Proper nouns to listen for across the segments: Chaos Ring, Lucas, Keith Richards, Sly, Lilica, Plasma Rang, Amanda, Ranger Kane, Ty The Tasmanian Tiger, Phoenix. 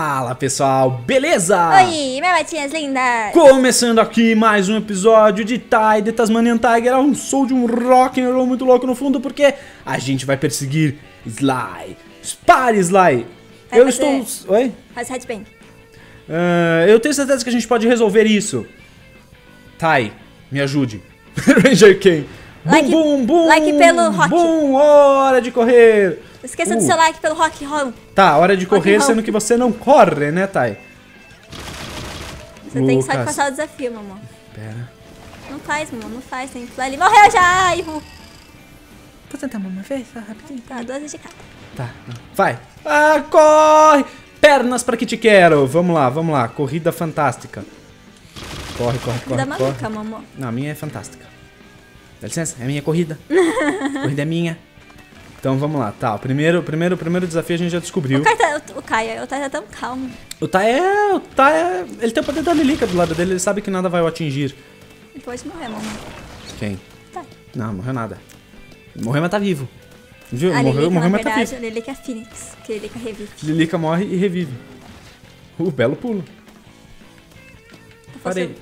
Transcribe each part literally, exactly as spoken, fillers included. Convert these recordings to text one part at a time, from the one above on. Fala pessoal, beleza? Oi, minhas matinhas lindas! Começando aqui mais um episódio de Ty The Tasmanian Tiger, um som de um rock and roll muito louco no fundo, porque a gente vai perseguir Sly. Pare, Sly! Vai eu estou... Oi? Faz headbang. Uh, eu tenho certeza que a gente pode resolver isso. Ty, me ajude. Ranger Kane. Like, bum, bum, bum, like pelo rock. Bum, hora de correr. Esqueça uh. do seu like pelo rock roll. Tá, hora de rock correr, sendo roll. Que você não corre, né, Thay? Você Lucas. Tem que só passar o desafio, meu amor. Pera. Não faz, meu amor, não faz. Tem que pular. Ele morreu já, Ivo. Vou tentar uma vez, só rapidinho. Tá, duas vezes de cada. Tá, vai. Ah, corre! Pernas pra que te quero. Vamos lá, vamos lá. Corrida fantástica. Corre, corre, corre. Corre. Maluca, meu amor. Não, a minha é fantástica. Dá licença, é minha corrida. A corrida é minha. Então vamos lá, tá. O primeiro, primeiro, primeiro desafio a gente já descobriu. O Kai tá, o, o Kai, o Kai tá tão calmo. O Kai é. O Kai é. Ele tem o poder da Lilica do lado dele, ele sabe que nada vai o atingir. Ele pode morrer, mano. Quem? Tá. Não, morreu nada. Morreu, mas tá vivo. Viu? A morreu, Lilica, morreu, mas verdade, tá vivo. A Lilica é a Phoenix, que a Lilica revive. Lilica morre e revive. Uh, belo pulo. Parei.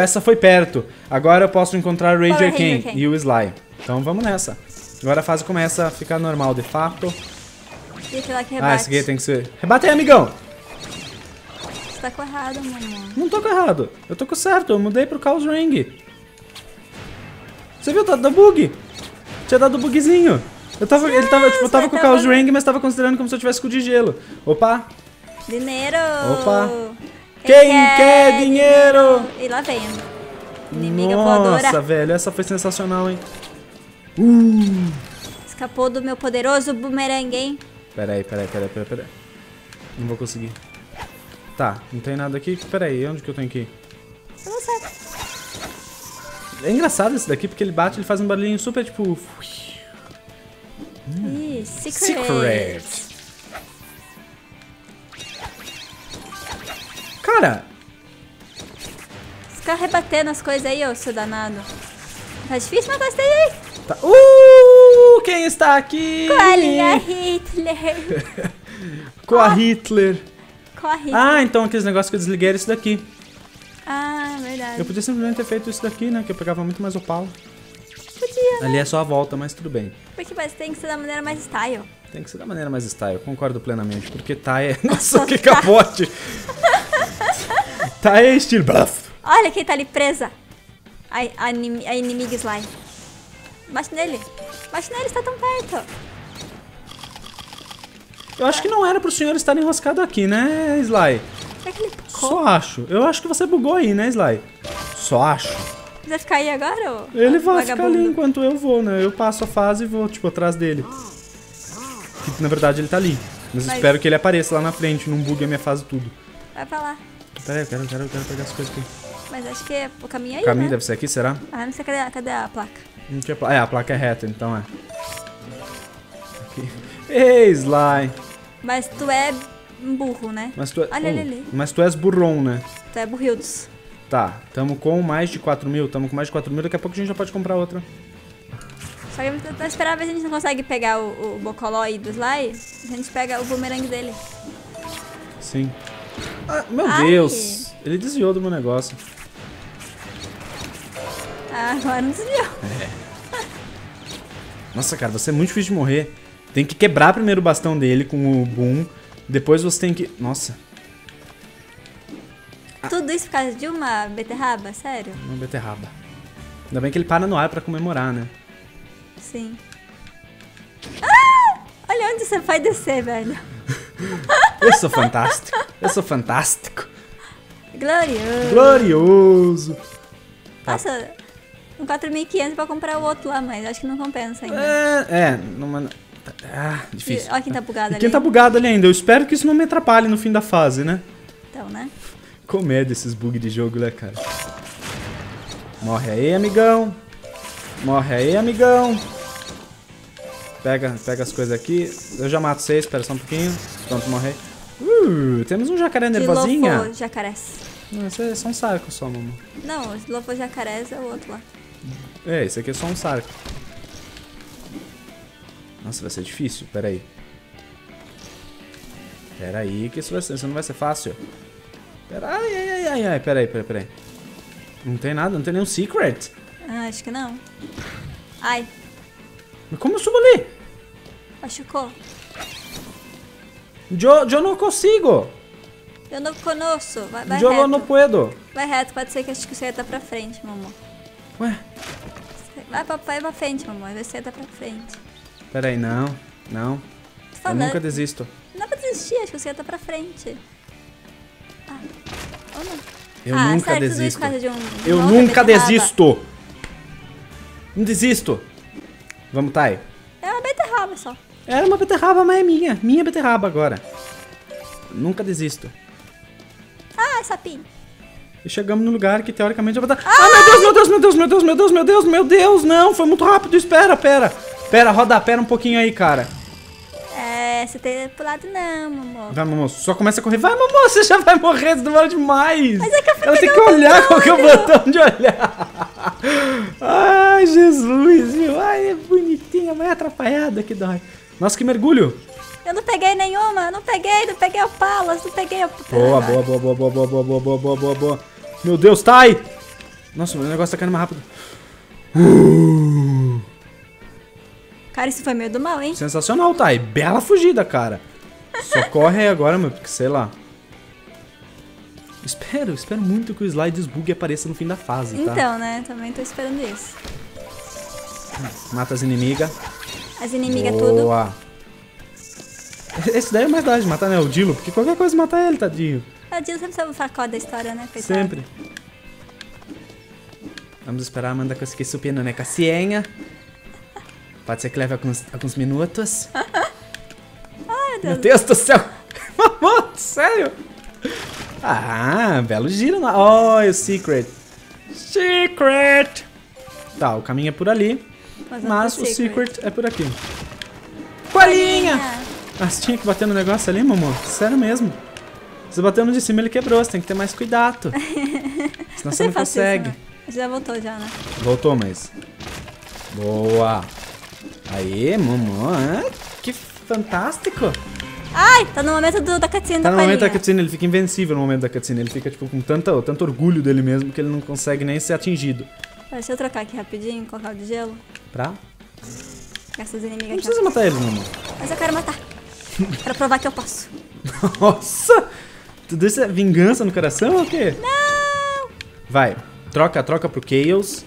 Essa foi perto. Agora eu posso encontrar o Ranger Kane e o Sly. Então vamos nessa. Agora a fase começa a ficar normal de fato. Ah, esse aqui tem que ser... Rebate aí, amigão! Você tá com errado, mano. Não tô com errado. Eu tô com certo. Eu mudei pro Chaos Ring. Você viu? Tá dando bug. Tinha dado bugzinho. Eu tava, ele tava, tipo, eu tava com o Chaos Ring, mas tava considerando como se eu tivesse com o de gelo. Opa! Dinheiro! Opa! Quem quer, quer dinheiro? E lá vem. Inimiga voadora. Nossa, velho, essa foi sensacional, hein? Uh. Escapou do meu poderoso bumerangue, hein? Peraí, peraí, peraí, peraí, peraí. Não vou conseguir. Tá, não tem nada aqui. Peraí, onde que eu tenho que ir? Eu não sei. É engraçado esse daqui, porque ele bate, ele faz um barulhinho super, tipo... Ih, hum. Secret. Secret. Cara! Você fica rebatendo as coisas aí, ô seu danado. Tá difícil, mas gostei aí. Tá. Uh, quem está aqui? Coalinha Hitler. Coa Hitler. Coa Hitler. Ah, então aqueles negócios que eu desliguei era isso daqui. Ah, verdade. Eu podia simplesmente ter feito isso daqui, né? Que eu pegava muito mais o pau. Podia, né? Ali é só a volta, mas tudo bem. Porque mas tem que ser da maneira mais style. Tem que ser da maneira mais style, eu concordo plenamente. Porque tá é... Nossa, que capote! Tá aí, estilo buff. Olha quem tá ali presa. A, a, a inimiga Sly. Bate nele. Bate nele, está tão perto. Eu acho que não era pro senhor estar enroscado aqui, né, Sly? Será que ele bugou? Só acho. Eu acho que você bugou aí, né, Sly? Só acho. Você vai ficar aí agora ou... Ele vai ficar ali enquanto eu vou, né? Eu passo a fase e vou, tipo, atrás dele. Que, na verdade, ele tá ali. Mas, Mas... espero que ele apareça lá na frente, não bugue a minha fase tudo. Vai pra lá. Peraí, eu quero, eu quero, eu quero pegar as coisas aqui. Mas acho que é o caminho aí, o caminho, né? Deve ser aqui, será? Ah, não sei, cadê, cadê a placa? Não tinha placa. É, a placa é reta, então é. Aqui. Ei, Sly! Mas tu é um burro, né? Mas tu é... Olha ele ali. Mas tu és burrão, né? Tu é burrildos. Tá, tamo com mais de quatro mil, tamo com mais de quatro mil, daqui a pouco a gente já pode comprar outra. Só que eu esperava se a gente não consegue pegar o, o bocoló aí do Sly, a gente pega o bumerangue dele. Sim. Ah, meu Ai. Deus, ele desviou do meu negócio. Ah, agora não desviou. É. Nossa, cara, você é muito difícil de morrer. Tem que quebrar primeiro o bastão dele com o boom. Depois você tem que... Nossa. Ah. Tudo isso por causa de uma beterraba, sério? Uma beterraba. Ainda bem que ele para no ar pra comemorar, né? Sim. Ah! Olha onde você vai descer, velho. Eu sou fantástico. Eu sou fantástico. Glorioso. Glorioso. Nossa, um quatro mil e quinhentos pra comprar o outro lá, mas acho que não compensa ainda. É, é numa... ah, difícil. Olha quem tá bugado ali. Quem tá bugado ali ainda. Eu espero que isso não me atrapalhe no fim da fase, né? Então, né? Comédia esses bugs de jogo, né, cara? Morre aí, amigão. Morre aí, amigão. Pega, pega as coisas aqui. Eu já mato vocês, espera só um pouquinho. Pronto, morre. Uh, temos um jacaré nervosinha. Lofo jacarés. Não, esse é só um sarco só, mamãe. Não, esse lofo jacarés é o outro lá. É, esse aqui é só um sarco. Nossa, vai ser difícil, peraí. Pera aí, que isso, vai ser, isso não vai ser fácil. Pera ai, ai, ai, ai, pera aí, pera aí, pera aí. Não tem nada, não tem nenhum secret. Ah, acho que não. Ai. Mas como eu subo ali? Machucou. Eu, eu não consigo. Eu não conosco. Vai, vai eu reto. Eu não puedo. Vai reto, pode ser que acho que você tá pra frente, mamãe. Ué? Vai, papai, pra frente, mamãe. Você tá pra frente. Pera aí, não, não. Eu nunca desisto. Não dá pra desistir, acho que você tá pra frente. Ah, ou não? Eu ah, nunca sério, desisto. Tudo isso de um, de eu nunca desisto. Não desisto. Vamos, Thay. É uma beterraba só. Era uma beterraba, mas é minha. Minha beterraba agora. Eu nunca desisto. Ah, sapinho. E chegamos no lugar que teoricamente... Vai dar... ah, ah, meu Deus, meu Deus, meu Deus, meu Deus, meu Deus, meu Deus, meu Deus. Não, foi muito rápido. Espera, pera. Pera, roda, pera um pouquinho aí, cara. É, você tem pulado não, mamô. Vai, mamô, só começa a correr. Vai, mamô, você já vai morrer, você demora demais. Mas é que eu fui. Ela tem que olhar qual que é o botão de olhar. Ai, Jesus, meu. Ai, é bonitinha, mas é atrapalhada que dói. Nossa, que mergulho. Eu não peguei nenhuma, eu não peguei, não peguei o Palas, não peguei o... Boa, boa, boa, boa, boa, boa, boa, boa, boa, boa, boa, boa. Meu Deus, Thay! Nossa, o negócio tá caindo mais rápido. Uh. Cara, isso foi meio do mal, hein? Sensacional, Thay. Bela fugida, cara. Só corre aí agora, meu, porque sei lá. Espero, espero muito que o Sly desbugue e apareça no fim da fase, tá? Então, né? Também tô esperando isso. Mata as inimigas. As inimigas tudo. Boa. Esse daí é mais dá de matar, né? O Dilo, porque qualquer coisa mata ele, tadinho. O Dilo sempre sabe o facó da história, né? Coitado. Sempre. Vamos esperar a Amanda conseguir subir, né? Cassienha. Pode ser que leve alguns, alguns minutos. Ai, Deus. Meu Deus do céu! Mamãe, sério? Ah, belo giro lá. Olha o secret. Secret! Tá, o caminho é por ali. Mas, mas o secret. secret é por aqui. Colinha! Ah, você tinha que bater no negócio ali, mamô? Sério mesmo. Você bateu no de cima, ele quebrou. Você tem que ter mais cuidado. Senão você não consegue. Isso, né? Já voltou, já, né? Voltou, mas... Boa! Aê, mamô, hein? Que fantástico! Ai, tá no momento do, da cutscene tá da palhinha. Tá no momento da cutscene, ele fica invencível no momento da cutscene. Ele fica, tipo, com tanta, tanto orgulho dele mesmo que ele não consegue nem ser atingido. Deixa eu trocar aqui rapidinho, colocar o de gelo. Pra? Essas inimigas não aqui. Não precisa matar ele, mamô. Mas eu quero matar. Quero provar que eu posso. Nossa! Tudo isso é vingança no coração ou o quê? Não! Vai, troca, troca pro Chaos,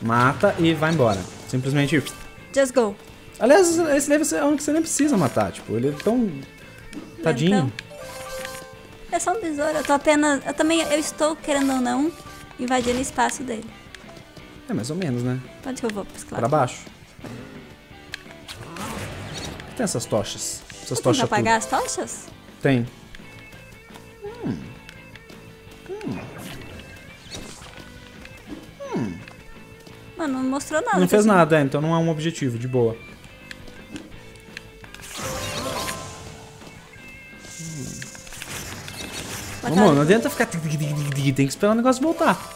mata e vai embora. Simplesmente... Just go. Aliás, esse level é um que você nem precisa matar, tipo, ele é tão... Tadinho. É só um besouro, eu tô apenas... Eu também, eu estou, querendo ou não, invadindo o espaço dele. É, mais ou menos, né? Onde que eu vou? Claro. Pra baixo. Tem essas tochas. Essas tochas tudo. Tem pra apagar as tochas? Tem. Hum. Hum. Hum. Mano, não mostrou nada. Não fez assim. Nada, é, então não é um objetivo, de boa. Hum. Vamos, não adianta ficar... Tem que esperar o negócio voltar.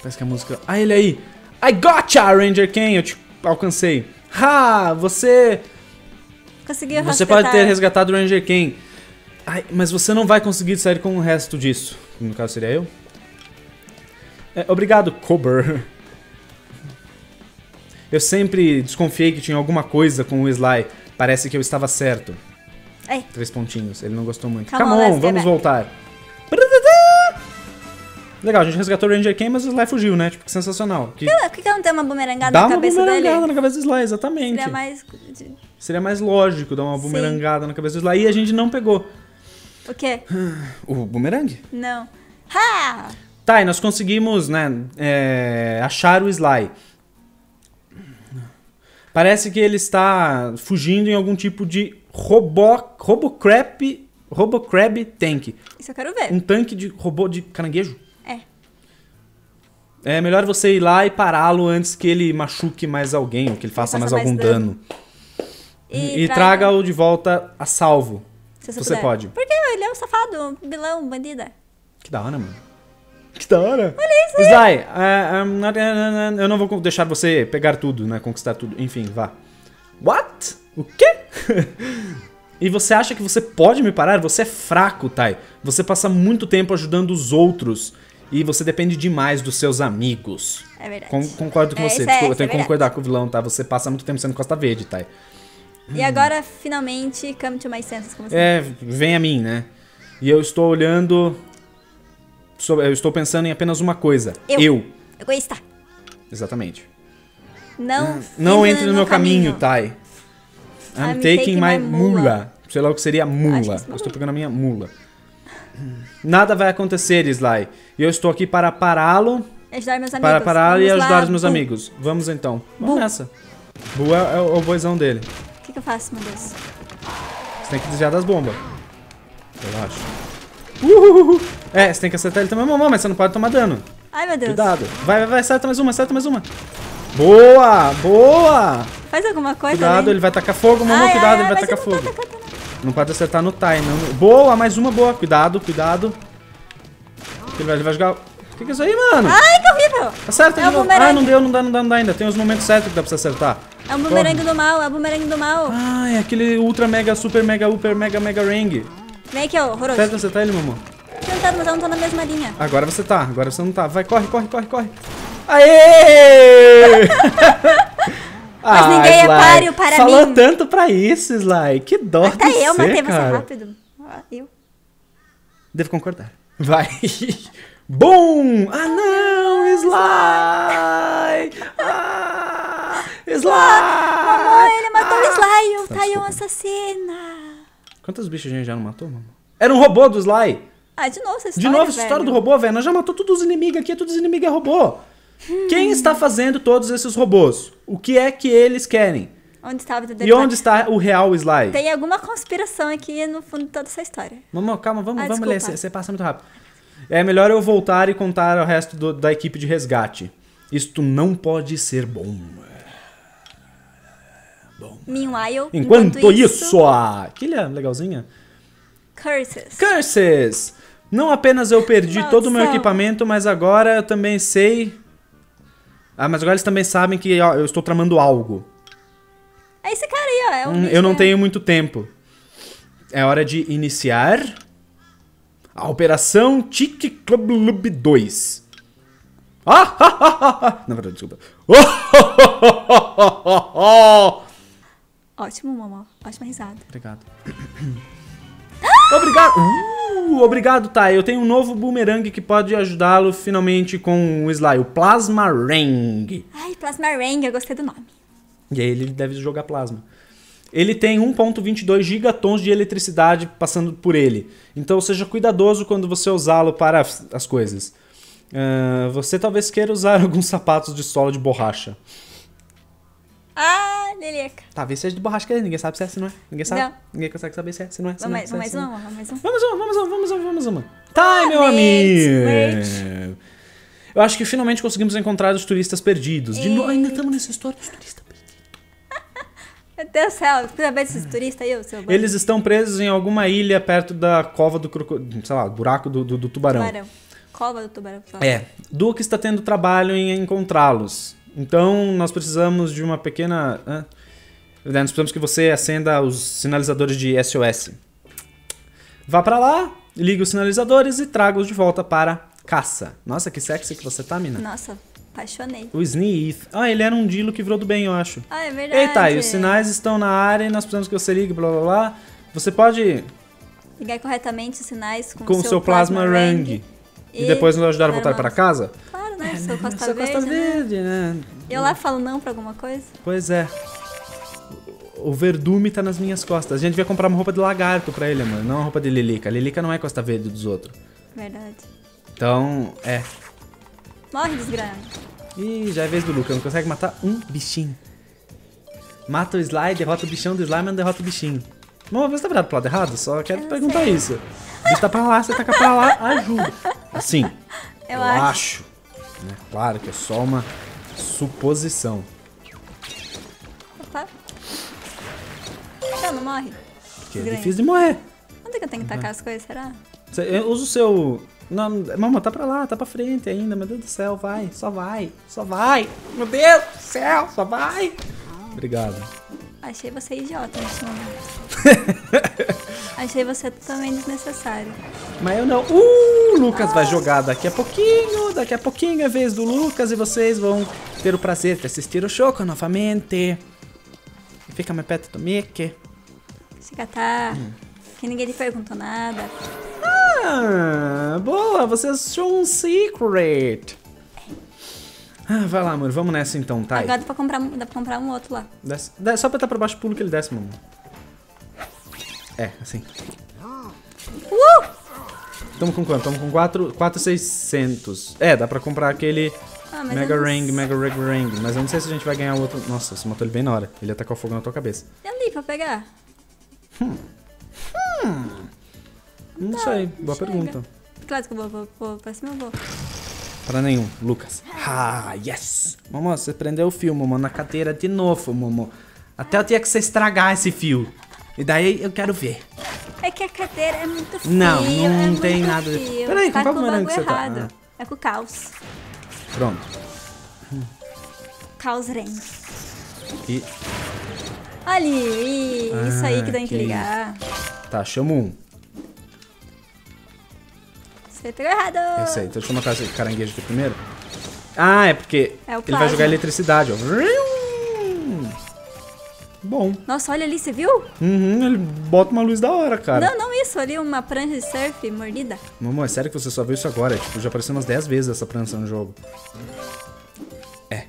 Parece que a música... Ah, ele aí! I gotcha, Ranger Kane! Eu te alcancei. Ha! Você... Conseguiu resgatar. Você pode ter resgatado o Ranger Kane. Ai, mas você não vai conseguir sair com o resto disso. No caso, seria eu. É, obrigado, Cobber. Eu sempre desconfiei que tinha alguma coisa com o Sly. Parece que eu estava certo. Ei. Três pontinhos. Ele não gostou muito. Come, Come on, on vamos voltar. Legal, a gente resgatou o Ranger Kane, mas o Sly fugiu, né? Tipo, que sensacional. Que... Por que, que não tem uma bumerangada Dá na cabeça dele? Dá uma bumerangada na cabeça do Sly, exatamente. Seria mais... Seria mais lógico dar uma Sim. bumerangada na cabeça do Sly. E a gente não pegou. O quê? O bumerangue? Não. Ha! Tá, e nós conseguimos, né, é, achar o Sly. Parece que ele está fugindo em algum tipo de robô, robocrab, robocrab tank. Isso eu quero ver. Um tanque de robô de caranguejo? É. É melhor você ir lá e pará-lo antes que ele machuque mais alguém, ou que ele faça, faça mais, mais algum dano. dano. E, e traga-o de volta a salvo, se você, você pode. Porque ele é um safado, um vilão, um bandida. Que da hora, mano. Que da hora. Olha isso aí. Sly, uh, um, uh, uh, uh, eu não vou deixar você pegar tudo, né? Conquistar tudo. Enfim, vá. What? O quê? E você acha que você pode me parar? Você é fraco, Ty. Você passa muito tempo ajudando os outros. E você depende demais dos seus amigos. É verdade. Con concordo com é, você. É, Desculpa, é, eu tenho é que concordar com o vilão, tá? Você passa muito tempo sendo Costa Verde, Ty. E hum. agora, finalmente, come to my senses. Como é, assim? Vem a mim, né? E eu estou olhando... Eu estou pensando em apenas uma coisa. Eu. Eu, eu conheço, tá? Exatamente. Não, não entre no, no meu caminho, caminho Ty. I'm, I'm taking, taking my mula. mula. Sei lá o que seria mula. Que eu estou pegando a minha mula. Nada vai acontecer, Sly. Eu estou aqui para pará-lo. Ajudar meus amigos. Para pará-lo e ajudar lá. os meus Bum. amigos. Vamos então. Vamos Bum. nessa. Bu é, é o boizão dele. O que, que eu faço, meu Deus? Você tem que desviar das bombas. Eu acho. Uhuhuhu. É, você tem que acertar ele também. Mamãe, mas você não pode tomar dano. Ai, meu Deus. Cuidado. Vai, vai, vai. Acerta mais uma, acerta mais uma. Boa, boa. Faz alguma coisa. Cuidado, né? Ele vai tacar fogo, mamãe. Cuidado, ai, ele vai tacar fogo. Não pode, não pode acertar no Ty, não. Boa, mais uma, boa. Cuidado, cuidado. Ele vai, ele vai jogar... O que, que é isso aí, mano? Ai, que horrível. Acerta, é de novo. Ah, não deu, não dá, não dá, não dá ainda. Tem uns momentos certos que dá pra você acertar. É o bumerangue do mal, é o bumerangue do mal. Ah, é aquele ultra, mega, super, mega, upper, mega, mega ring. Vem aqui, ó, horroroso. Acerta, acertar ele, mamãe. Tentado, mas eu não tô na mesma linha. Agora você tá, agora você não tá. Vai, corre, corre, corre, corre. Aê! Mas ah, ninguém Sly. é páreo para Falou mim. Falou tanto pra isso, Sly. Que dó Até de eu ser, matei cara. você rápido. Eu. Devo concordar. Vai. Bum! Ah, não, Sly! Ah, Sly! Mamãe, ele matou ah. o Sly. Eu tá, é um assassino. Quantos bichos a gente já não matou, mamãe? Era um robô do Sly. Ah, de novo essa história, De novo essa história velho. do robô, velho. Nós já matou todos os inimigos aqui. Todos os inimigos é robô. Hum. Quem está fazendo todos esses robôs? O que é que eles querem? Onde está o e onde está o real Sly? Tem alguma conspiração aqui no fundo de toda essa história. Mamãe, calma, vamos, ah, vamos ler. Você passa muito rápido. É melhor eu voltar e contar ao resto do, da equipe de resgate. Isto não pode ser bom. bom. Meanwhile, enquanto, enquanto isso... isso a... Que legalzinha. Curses. Curses. Não apenas eu perdi Nossa. todo o meu equipamento, mas agora eu também sei... Ah, mas agora eles também sabem que ó, eu estou tramando algo. É esse cara aí, ó. É um hum, eu não tenho muito tempo. É hora de iniciar a Operação Tic Club Lub dois. Ah, ah, ah, ah, ah. Não, perdão, desculpa. Oh, oh, oh, oh, oh. Ótimo, mamãe. Ótima risada. Obrigado. Obrigado. Uh, obrigado, Ty. Eu tenho um novo boomerang que pode ajudá-lo finalmente com o Sly, o Plasma Rang. Ai, Plasma Rang, eu gostei do nome. E aí ele deve jogar plasma. Ele tem um ponto vinte e dois gigatons de eletricidade passando por ele. Então seja cuidadoso quando você usá-lo para as coisas. Uh, você talvez queira usar alguns sapatos de sola de borracha. Ah, Lilica. Talvez seja de borracha, que ninguém sabe se é, se não é. Ninguém sabe. Não. Ninguém consegue saber se é, se não é. Se vamos, não é, se vamos, é, mais, se vamos, mais, é, uma, vamos mais uma, vamos uma, vamos uma, vamos uma. Tá, ah, meu amigo. Eu acho que finalmente conseguimos encontrar os turistas perdidos. De no... Ainda estamos nessa história dos turistas perdidos. Meu Deus do céu, precisa ver esses turistas aí, seu banho. Eles estão presos em alguma ilha perto da cova do crocodilo, sei lá, buraco do, do, do tubarão. Tubarão. Cova do tubarão. Pessoal. É. Duke está tendo trabalho em encontrá-los. Então, nós precisamos de uma pequena... Ah, nós precisamos que você acenda os sinalizadores de S O S. Vá pra lá, liga os sinalizadores e traga-os de volta para caça. Nossa, que sexy que você tá, mina. Nossa, apaixonei. O Sneeth. Ah, ele era um dilo que virou do bem, eu acho. Ah, é verdade. Eita, e os sinais estão na área e nós precisamos que você ligue, blá, blá, blá. Você pode... ligar corretamente os sinais com, com o seu, seu plasma, plasma rang. E, e depois nos ajudar a voltar para casa? Claro. Né? Sou é, Costa, Verde, Costa Verde, né? né? Eu lá falo não pra alguma coisa? Pois é. O verdume tá nas minhas costas. A gente devia comprar uma roupa de lagarto pra ele, mano. Não uma roupa de Lilica. A Lilica não é Costa Verde dos outros. Verdade. Então, é. Morre, desgrama. Ih, já é vez do Lucas. Não consegue matar um bichinho. Mata o Sly, derrota o bichão do Sly, mas não derrota o bichinho. Bom, você tá virado pro lado errado? Só quero te perguntar sei. isso. O bicho tá pra lá, você taca pra lá, ajuda. Assim, eu, eu acho. acho. Claro que é só uma suposição. Opa. Não, não morre. Porque é difícil de morrer. Onde é que eu tenho que tacar uhum. as coisas, será? Eu uso o seu... Não, mamãe, tá pra lá, tá pra frente ainda. Meu Deus do céu, vai, só vai, só vai. Meu Deus do céu, só vai. Obrigado. Achei você idiota. Achei você totalmente desnecessário. Mas eu não. Uh, o Lucas vai jogar daqui a pouquinho. Daqui a pouquinho é a vez do Lucas. E vocês vão ter o prazer de assistir o jogo novamente. Fica mais perto do Mickey. Se catar. Hum. Que ninguém lhe perguntou nada. Ah, boa. Você achou um secret. Ah, vai lá, amor. Vamos nessa então, tá? Agora dá pra comprar, dá pra comprar um outro lá. Desce, desce, só pra estar pra baixo, pulo que ele desce, mamãe. É, assim. Uh! Tamo com quanto? Tamo com quatro mil e seiscentos. É, dá pra comprar aquele ah, Mega Ring, Mega Rig Ring. Mas eu não sei se a gente vai ganhar o outro. Nossa, você matou ele bem na hora. Ele atacou fogo na tua cabeça. Tem ali pra pegar? Hum. Hum. Não, não sei. Não boa chega. Pergunta. Claro que eu vou, vou, vou. Pra cima eu vou. Pra nenhum, Lucas. Ah, yes! Mamô, você prendeu o fio, mamô. Na cadeira de novo, mamô. Até eu tinha que você estragar esse fio. E daí eu quero ver. É que a cadeira é muito fria. Não, não é tem nada de... Peraí, tá com qual bumerangue você tá? Ah. É com o Chaos. Pronto. Chaos Ring. E... Ali, ah, isso aí que dá em que ligar. Tá, chama um. Você pegou errado. Eu sei, então deixa eu matar esse caranguejo aqui primeiro. Ah, é porque é ele vai jogar eletricidade, ó. Bom. Nossa, olha ali, você viu? Uhum, ele bota uma luz da hora, cara. Não, não isso, ali uma prancha de surf mordida. Mamãe, é sério que você só viu isso agora? Tipo, já apareceu umas dez vezes essa prancha no jogo. É,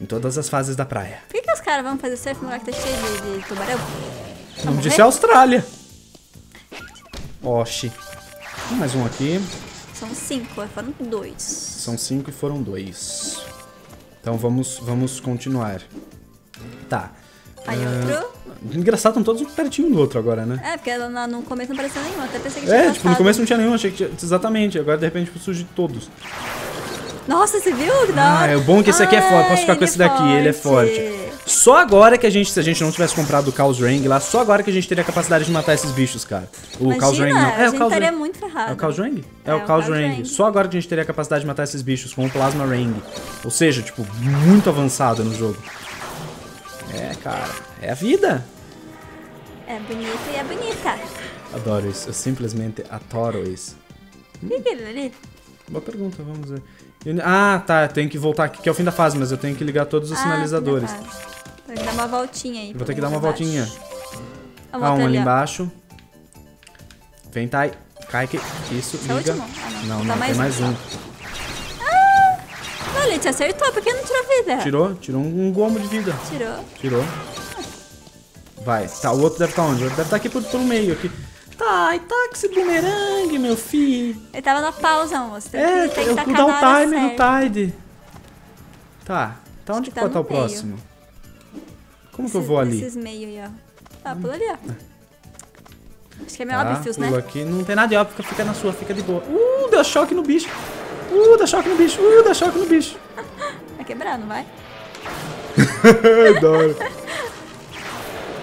em todas as fases da praia. Por que, que os caras vão fazer surf no lugar que tá cheio de, de tubarão? Não disse a Austrália. Oxi. Mais um aqui. São cinco, foram dois. São cinco e foram dois. Então vamos, vamos continuar. Tá. Aí outro. Uh, engraçado, estão todos pertinho um do outro agora, né? É, porque ela no, no começo não parecia nenhum, até pensei que tinha É, passado. Tipo, no começo não tinha nenhum, achei que tinha... Exatamente, agora de repente surge todos. Nossa, você viu? Não. Ah, é bom que esse aqui é forte, posso ficar com esse daqui, ele é forte. Só agora que a gente, se a gente não tivesse comprado o Chaos Ring lá, só agora que a gente teria a capacidade de matar esses bichos, cara. O Chaos Ring não. É, a gente estaria muito ferrado. É o Chaos Ring? É, é o Chaos Ring. Só agora que a gente teria a capacidade de matar esses bichos com o Plasma Rang. Ou seja, tipo, muito avançado no jogo. É, cara, é a vida. É bonita e é bonita. Adoro isso, eu simplesmente adoro isso. O que é aquilo ali? Boa pergunta, vamos ver. Eu... Ah, tá, eu tenho que voltar aqui, que é o fim da fase, mas eu tenho que ligar todos os ah, sinalizadores. Vou ter que dar uma voltinha aí. Vou ter que dar uma embaixo. Voltinha. Ah, um ali, ali embaixo. Vem, Thay. Cai aqui. Isso, esse liga. É ah, não, não, não, não mais tem mais um. um. Ah, olha, te acertou, porque não tirou vida. Tirou, tirou um gomo de vida. Tirou. Tirou. Vai, tá, o outro deve estar onde? O outro deve estar aqui por, por meio, aqui. Tá, e tá com esse bumerangue, meu filho. Ele tava na pausa, moça. É, tem que eu vou dar um timer no Tide. Tá, tá onde que pode estar o próximo? Como que eu vou ali? Esses meio aí, ó. Ah, pula ali, ó. Acho que é meio óbvio, né? Aqui. Não tem nada de óbvio, fica na sua, fica de boa. Uh, deu choque no bicho. Uh, deu choque no bicho. Uh, deu choque no bicho. Vai quebrar, não vai? Adoro.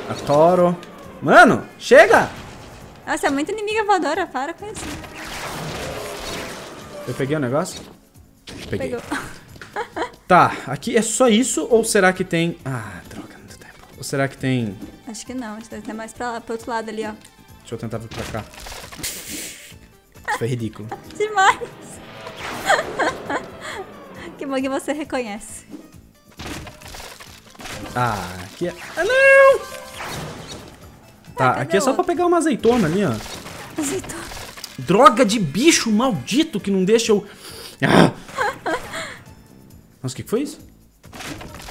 Adoro. Mano, chega! Nossa, é muito inimiga voadora, para com isso. Eu peguei o negócio? Peguei. Pegou. Tá, aqui é só isso ou será que tem... Ah, droga, muito tempo. Ou será que tem... Acho que não, acho que tem mais pra lá, pro outro lado ali, ó. Deixa eu tentar vir pra cá. Isso foi ridículo. Demais. Que bom que você reconhece. Ah, aqui é... Ah, não! Tá, ah, aqui é só outro? Pra pegar uma azeitona ali, ó. Azeitona. Droga de bicho maldito que não deixa eu... Ah! Nossa, o que, que foi isso?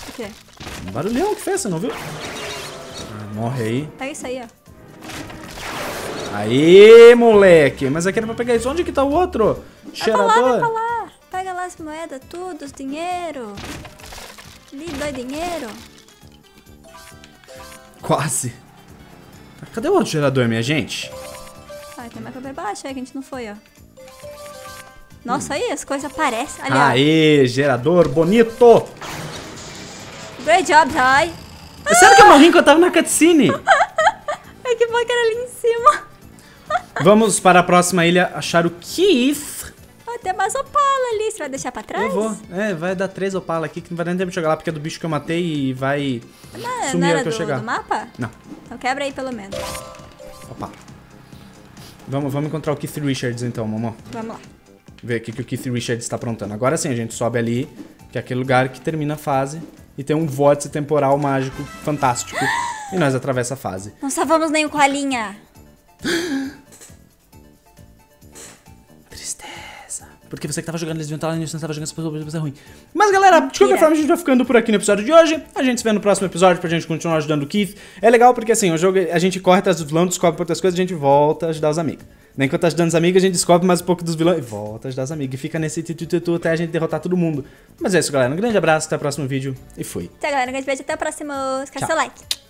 O quê? Um barulhão que fez, você não viu? Ah, morre aí. Pega isso aí, ó. Aê, moleque. Mas aqui era pra pegar isso. Onde que tá o outro? Cheirador. Vai pra lá, vai pra lá. Pega lá as moedas, tudo, os dinheiro. Lhe dói dinheiro. Quase. Cadê o outro gerador, minha gente? Ah, tem mais pra ver baixo, é que a gente não foi, ó. Nossa, hum. Aí as coisas aparecem. Ali, aê, ó. Gerador bonito! Great job, Ty! Ah! Sério que eu morri enquanto eu tava na cutscene? É que bom que era ali em cima. Vamos para a próxima ilha achar o Keith. Ah, tem mais opala ali, você vai deixar pra trás? Eu vou, é, vai dar três opala aqui que não vai nem tempo de chegar lá, porque é do bicho que eu matei e vai não, sumir não era que eu do, chegar. Do mapa? Não. Então quebra aí, pelo menos. Opa. Vamos, vamos encontrar o Keith Richards, então, mamô. Vamos lá. Ver o que o Keith Richards está aprontando. Agora sim, a gente sobe ali, que é aquele lugar que termina a fase. E tem um vórtice temporal mágico fantástico. E nós atravessa a fase. Não salvamos nem o colinha. Tristeza. Porque você que tava jogando, eles deviam estar lá no início, não tava jogando, essa pessoa é ruim. Mas galera, mentira. De qualquer forma, a gente vai ficando por aqui no episódio de hoje. A gente se vê no próximo episódio pra gente continuar ajudando o Keith. É legal porque assim, o jogo, a gente corre atrás dos vilões, descobre outras coisas, a gente volta a ajudar os amigos. Nem enquanto tá ajudando os amigos, a gente descobre mais um pouco dos vilões e volta a ajudar os amigos. E fica nesse titutu até a gente derrotar todo mundo. Mas é isso, galera. Um grande abraço, até o próximo vídeo e fui. Tchau, galera. Um grande beijo, até o próximo. Esquece o like.